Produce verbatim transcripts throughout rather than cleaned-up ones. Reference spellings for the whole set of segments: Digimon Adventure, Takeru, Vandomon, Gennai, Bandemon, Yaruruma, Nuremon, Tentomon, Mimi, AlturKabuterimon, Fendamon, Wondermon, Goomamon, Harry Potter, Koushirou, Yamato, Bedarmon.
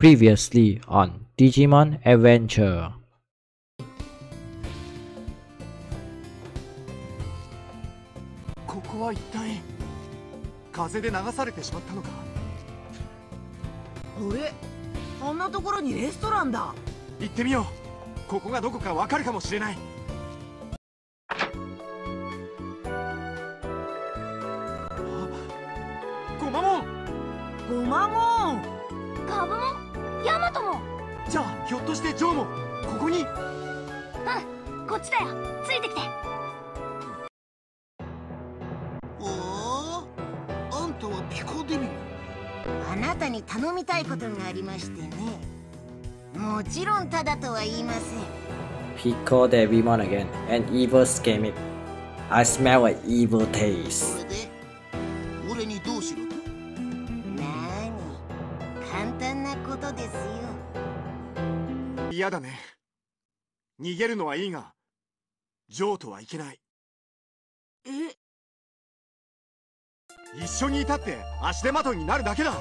Previously on Digimon Adventure. Goomamon!ヤマトもじゃあひょっとしてジョーもここに。うんこっちだよ、ついてきて。おお、あんたはピコデミ。あなたに頼みたいことがありましてね。もちろんただとは言いません。ピコデミモン again an evil schemic. I smell an evil taste. それで俺にどうしろと。簡単なことですよ。嫌だね。逃げるのはいいが、ジョーとはいけない。え？一緒にいたって足手まといになるだけだ。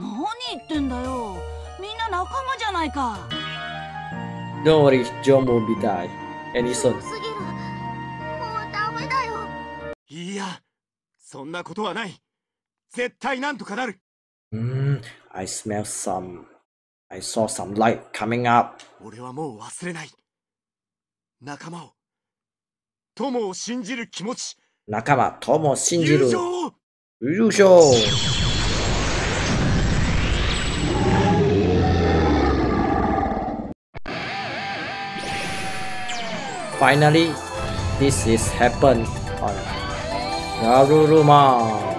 何言ってんだよ。みんな仲間じゃないか。Don't worry, John will be die. And he's soon. すぎる。もうダメだよ。いや、そんなことはない。絶対なんとかなる。Hmm, I smell some. I saw some light coming up. 俺はもう忘れない。仲間を、友を信じる気持ち。仲間、友を信じる。友情。友情。Finally, this is happened on Yaruruma.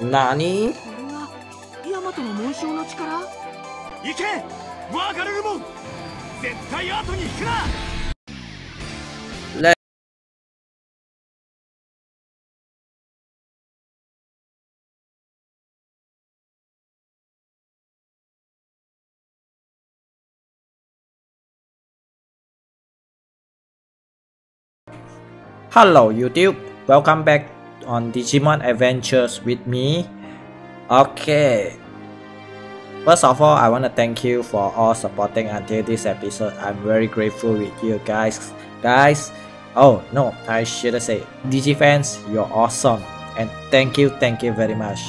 何？これはヤマトの紋章の力？行け！わかれるもん！絶対後に引くな！Hello YouTube, welcome back on Digimon Adventures with me. Okay, first of all, I want to thank you for all supporting until this episode. I'm very grateful with you guys. Guys, oh no, I shouldn't say. Digifans, you're awesome. And thank you, thank you very much.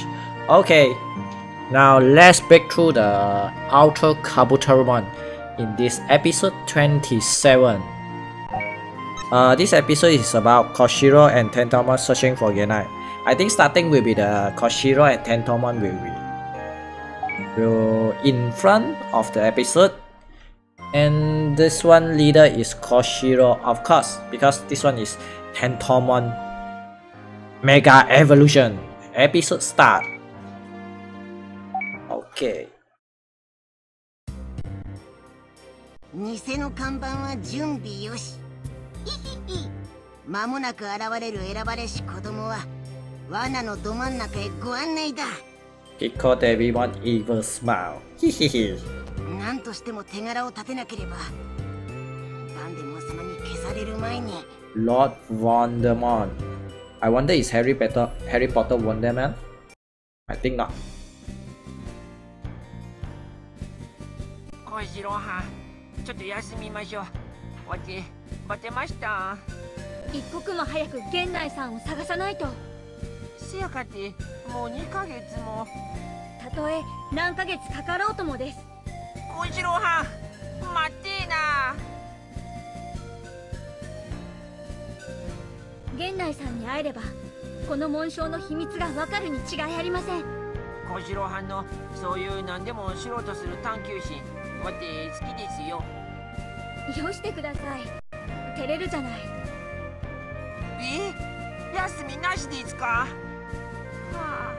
Okay, now let's break through the AlturKabuterimon in this episode twenty-seven.Uh, this episode is about Koushirou and Tentomon searching for Gennai. I think starting will be the Koushirou and Tentomon will be will in front of the episode. And this one leader is Koushirou, of course, because this one is Tentomon Mega Evolution. Episode start. Okay.偽の看板は準備よし。まもなく現れる選ばれし子供は罠のど真ん中へご案内だ。He caught everyone evil smile. なんとしても手柄を立てなければ、バンデモン様に消される前に。Lord Wondermon. I wonder is Harry Potter Harry Potter Wonderman? I think not. 小次郎はん、ちょっと休みましょう。おじ、待てました。一刻も早く源内さんを探さないと。せやかてもうにかげつも。たとえ何ヶ月かかろうともです。小次郎はん、待ってえな。源内さんに会えればこの紋章の秘密がわかるに違いありません。小次郎はんのそういう何でも知ろうとする探求心、わて好きですよ。よしてください。照れるじゃない。え、休みなしでいつか。は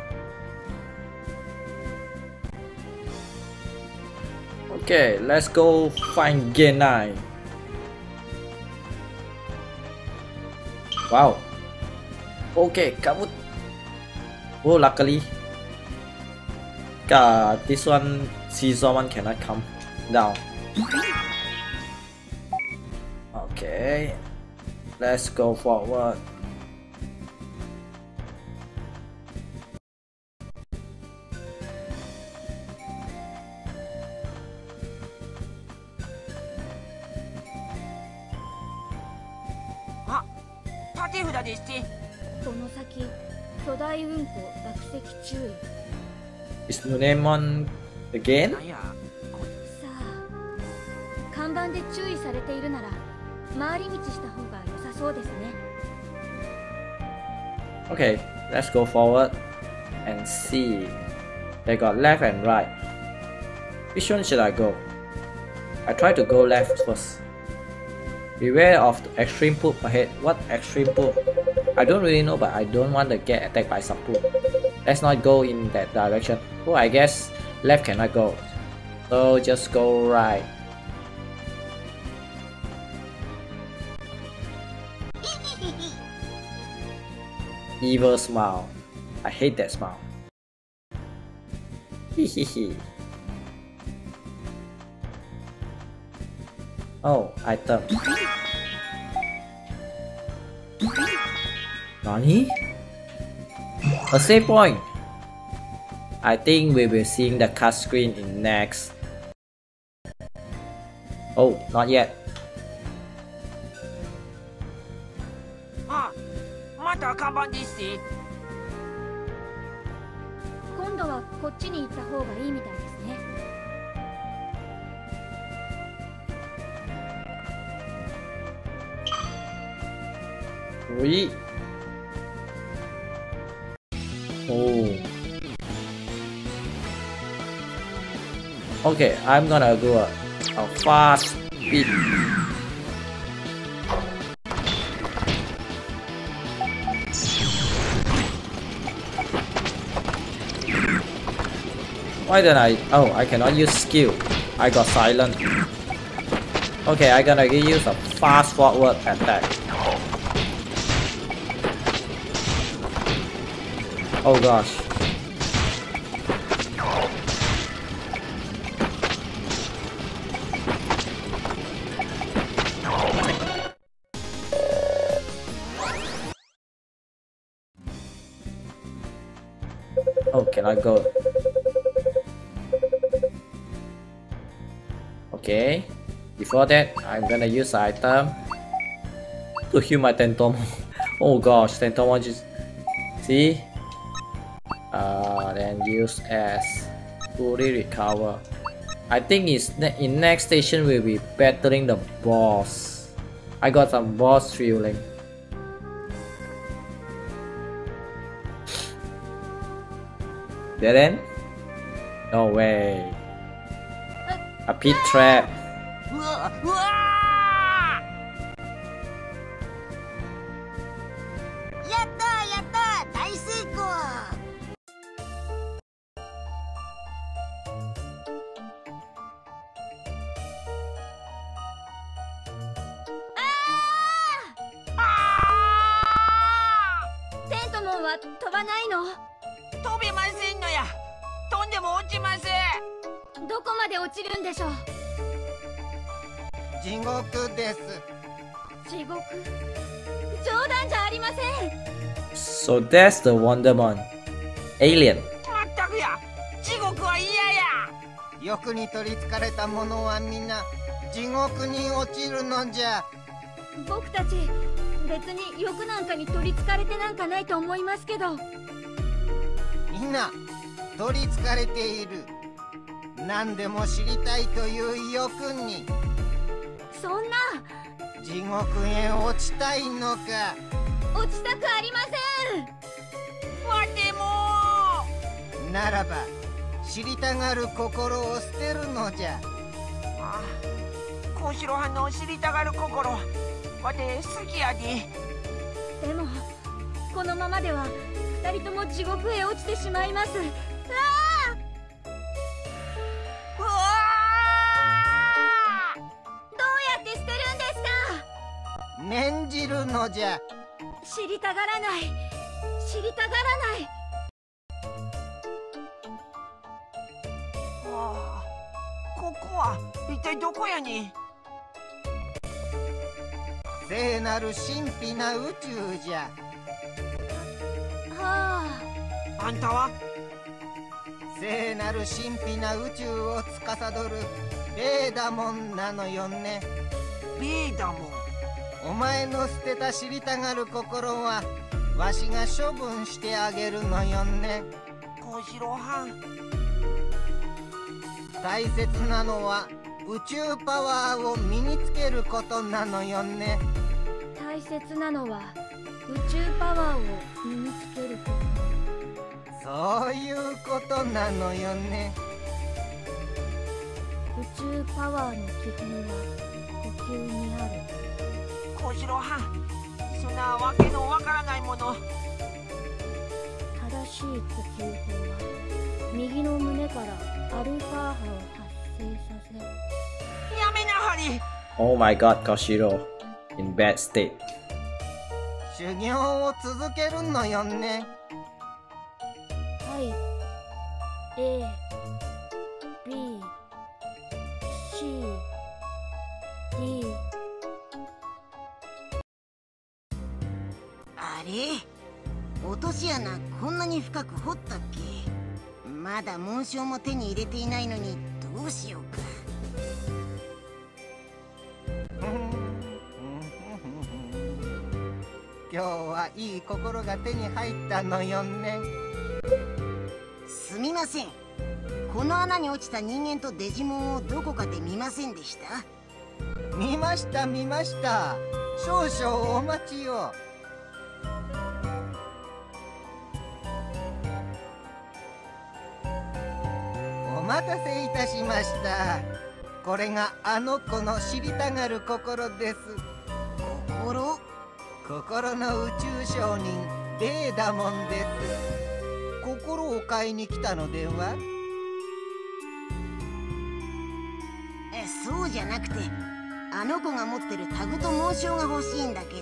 あ、Okay, let's go find Gennai. Wow. Okay, Kabut. Oh, luckily. Uh, this one, Caesar one cannot come down. Okay. Let's go forward. Is Nuremon again? Okay, let's go forward and see. They got left and right. Which one should I go? I try to go left first. Beware of the extreme poop ahead. What extreme poop? I don't really know, but I don't want to get attacked by some poop. Let's not go in that direction. Oh, I guess left cannot go. So just go right. Evil smile. I hate that smile. Hehehe. Oh, item. Nani? A save point! I think we will see the cut screen in next. Oh, not yet. Ah, mata kanban this seat. Kondo wa kocchi ni itta hou ga ii mitai desu ne. Oi. Oh. Okay, I'm gonna go a, a fast speed. Why did I? Oh, I cannot use skill. I got silent. Okay, I'm gonna use a fast forward attack. Oh gosh. Oh, can I go? Okay. Before that, I'm gonna use item to heal my Tentomon. Oh gosh, Tentomon just... See? Uh, then use as fully recover. I think it's ne in next station we'll be battling the boss. I got some boss feeling. Dead end? No way. A pit trap. So that's the Wondermon. Alien. るのじゃ。知りたがらない、知りたがらない。ああ、ここは一体どこやに。聖なる神秘な宇宙じゃ。はあ。あんたは？聖なる神秘な宇宙を司るベーダモンなのよね。ベーダモン。お前の捨てた知りたがる心はわしが処分してあげるのよね。小四郎はん。大切なのは宇宙パワーを身につけることなのよね。大切なのは宇宙パワーを身につけること、そういうことなのよね。宇宙パワーの基本は呼吸にある。小次郎はん、そんなわけのわからないもの。正しい呼吸法は右の胸からアルファ波を達成させる。やめなハリー。 Oh my god, Koushirou in bad state。修行を続けるのよね。はい。 A B C D。 あれ、落とし穴こんなに深く掘ったっけ。まだ紋章も手に入れていないのにどうしようか。今日はいい心が手に入ったのよね。すみません、この穴に落ちた人間とデジモンをどこかで見ませんでした？見ました見ました、少々お待ちを。お待たせいたしました。これがあの子の知りたがる心です。心？心の宇宙商人ベーダモンです。心を買いに来たのでは？え、そうじゃなくて、あの子が持ってるタグと紋章が欲しいんだけど。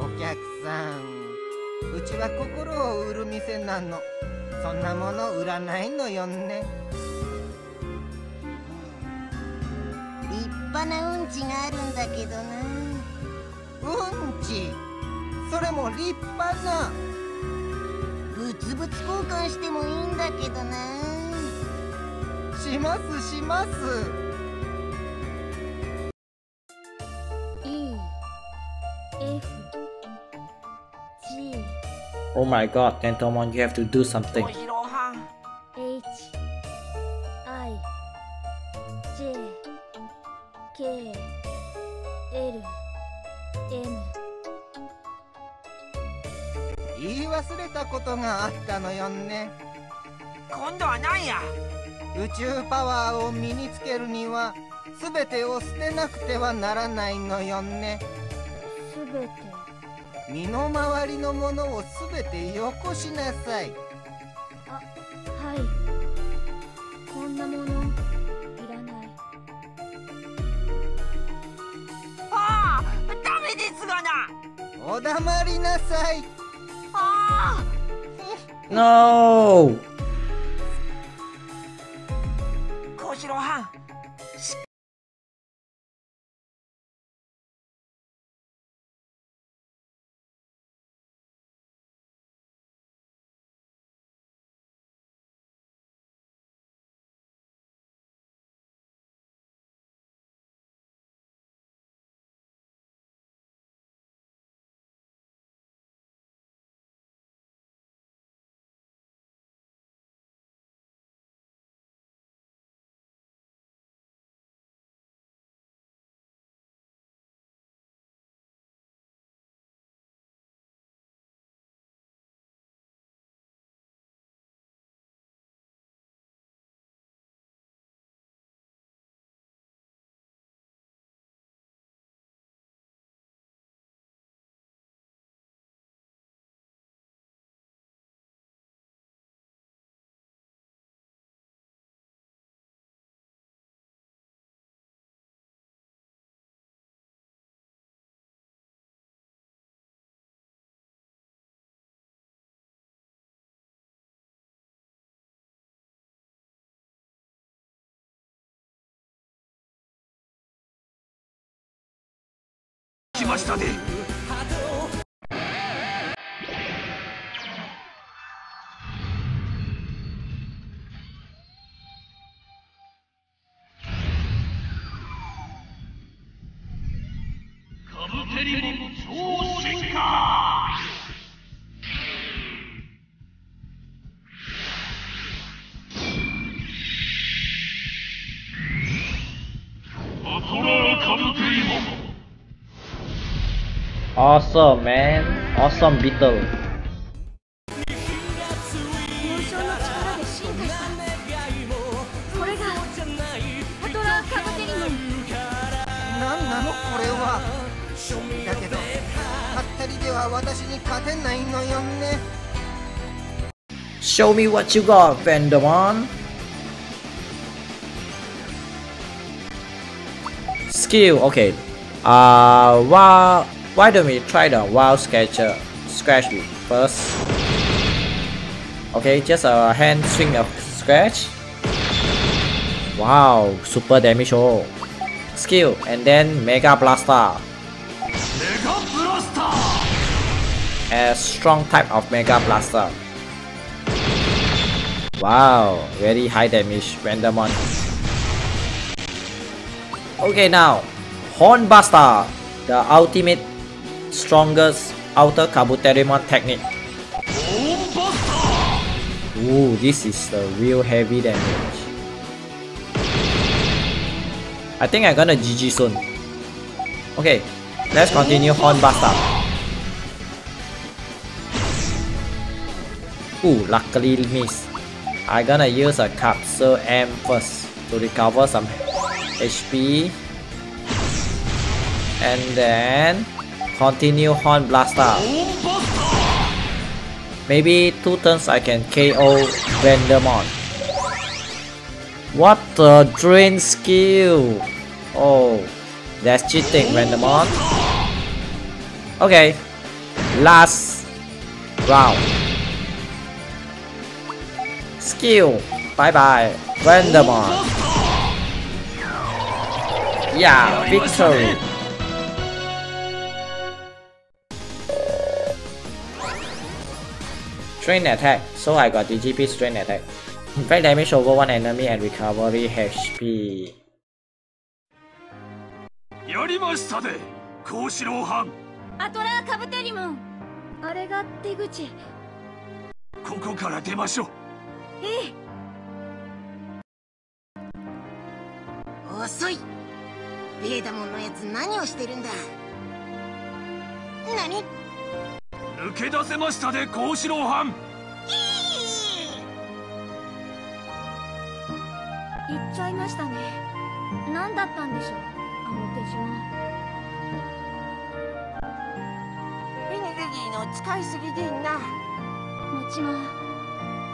お客さん、うちは心を売る店なの。そんなもの売らないのよね。立派なうんちがあるんだけどな。うんち、それも立派な。ブツブツ交換してもいいんだけどな。しますします。E F G。 Oh my god, Tentomon, you have to do something. H I J K L N。 言い忘れたことがあったのよね。今度は何や。宇宙パワーを身につけるには全てを捨てなくてはならないのよね。全て。身の回りのものを全てよこしなさい。あ、はい。こんなものお黙りなさい。ああ。No。小次郎はん。ましたで。Awesome, man. Awesome beetle. Show me what you got, Vandomon. Skill, okay. Uh, wow. Why don't we try the wild scratcher scratch first? Okay, just a hand swing of scratch. Wow, super damage all. Skill and then Mega Blaster. Mega Blaster. A strong type of Mega Blaster. Wow, very high damage, Vandomon. Okay, now Hornbuster, the ultimate. Strongest AlturKabuterimon technique. Ooh, this is the real heavy damage. I think I'm gonna G G soon. Okay, let's continue Hornbuster. Ooh, luckily missed. I'm gonna use a Capsule M first to recover some H P. And then continue Horn Blaster. Maybe two turns I can K O Vandomon. What a drain skill! Oh, that's cheating, Vandomon. Okay, last round. Skill, bye bye, Vandomon. Yeah, victory. Strain attack, so I got D G P strain attack. Inflict damage over one enemy and recovery H P. Yarimashita, Koushirou-han. AlturKabuterimon. Are ga teguchi. Koko kara demashou. Eh. Osoi. Fendamon no yatsu nani o shiteru nda? Nani?抜け出せましたで、幸四郎藩。行っちゃいましたね。何だったんでしょう、あの手島。エネルギーの使いすぎでんな。もちろん、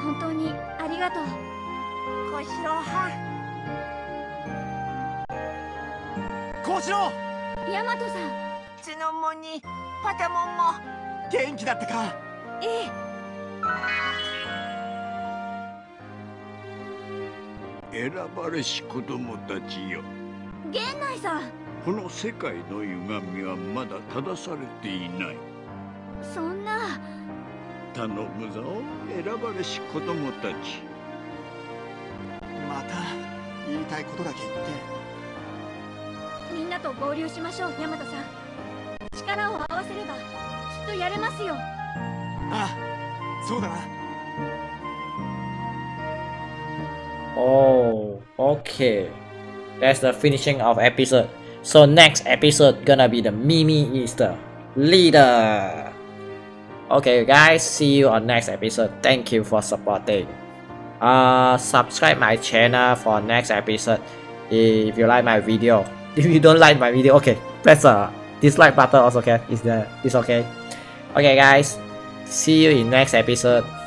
本当にありがとう、幸四郎藩。幸四郎。大和さん。ツノモンに、パタモンも。元気だったか。ええ。選ばれし子供たちよ。Gennaiさん。この世界の歪みはまだ正されていない。そんな。頼むぞ、選ばれし子供たち。また言いたいことだけ言って。みんなと合流しましょう、大和さん。力を合わせれば。とやれますよ。あ、そうだな。Oh, okay. That's the finishing of episode. So next episode gonna be the Mimi is the leader. Okay, guys. See you on next episode. Thank you for supporting. Uh, subscribe my channel for next episode. If you like my video. If you don't like my video, okay, press the dislike button also. Okay, is there? It's okay.Okay guys, see you in next episode.